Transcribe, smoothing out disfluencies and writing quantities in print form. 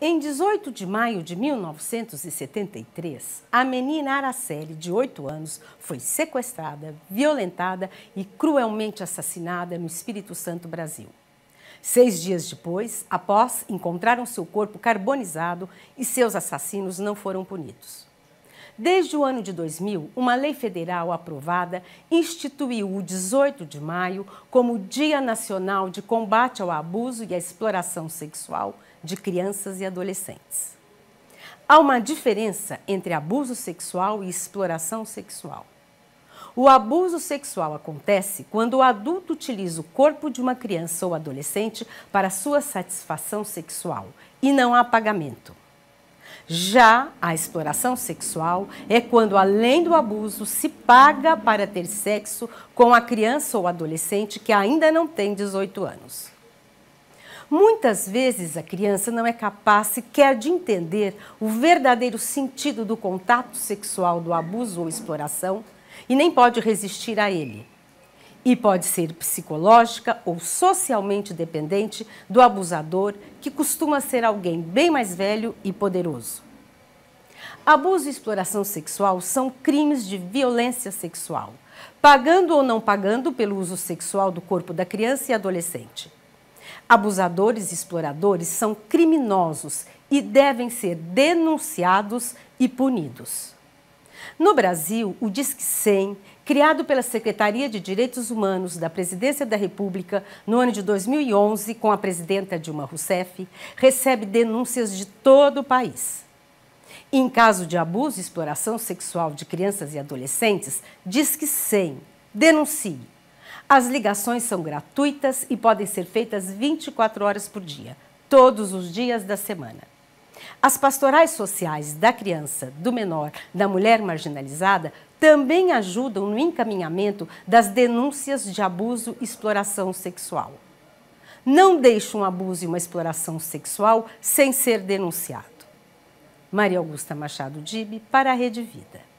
Em 18 de maio de 1973, a menina Araceli, de 8 anos, foi sequestrada, violentada e cruelmente assassinada no Espírito Santo, Brasil. 6 dias depois, após encontraram seu corpo carbonizado e seus assassinos não foram punidos. Desde o ano de 2000, uma lei federal aprovada instituiu o 18 de maio como Dia Nacional de Combate ao Abuso e à Exploração Sexual de Crianças e Adolescentes. Há uma diferença entre abuso sexual e exploração sexual. O abuso sexual acontece quando o adulto utiliza o corpo de uma criança ou adolescente para sua satisfação sexual e não há pagamento. Já a exploração sexual é quando, além do abuso, se paga para ter sexo com a criança ou adolescente que ainda não tem 18 anos. Muitas vezes a criança não é capaz sequer de entender o verdadeiro sentido do contato sexual, do abuso ou exploração e nem pode resistir a ele. E pode ser psicológica ou socialmente dependente do abusador, que costuma ser alguém bem mais velho e poderoso. Abuso e exploração sexual são crimes de violência sexual, pagando ou não pagando pelo uso sexual do corpo da criança e adolescente. Abusadores e exploradores são criminosos e devem ser denunciados e punidos. No Brasil, o Disque 100, criado pela Secretaria de Direitos Humanos da Presidência da República no ano de 2011, com a presidenta Dilma Rousseff, recebe denúncias de todo o país. Em caso de abuso e exploração sexual de crianças e adolescentes, Disque 100, denuncie. As ligações são gratuitas e podem ser feitas 24 horas por dia, todos os dias da semana. As pastorais sociais da criança, do menor, da mulher marginalizada também ajudam no encaminhamento das denúncias de abuso e exploração sexual. Não deixe um abuso e uma exploração sexual sem ser denunciado. Maria Augusta Machado Dib, para a Rede Vida.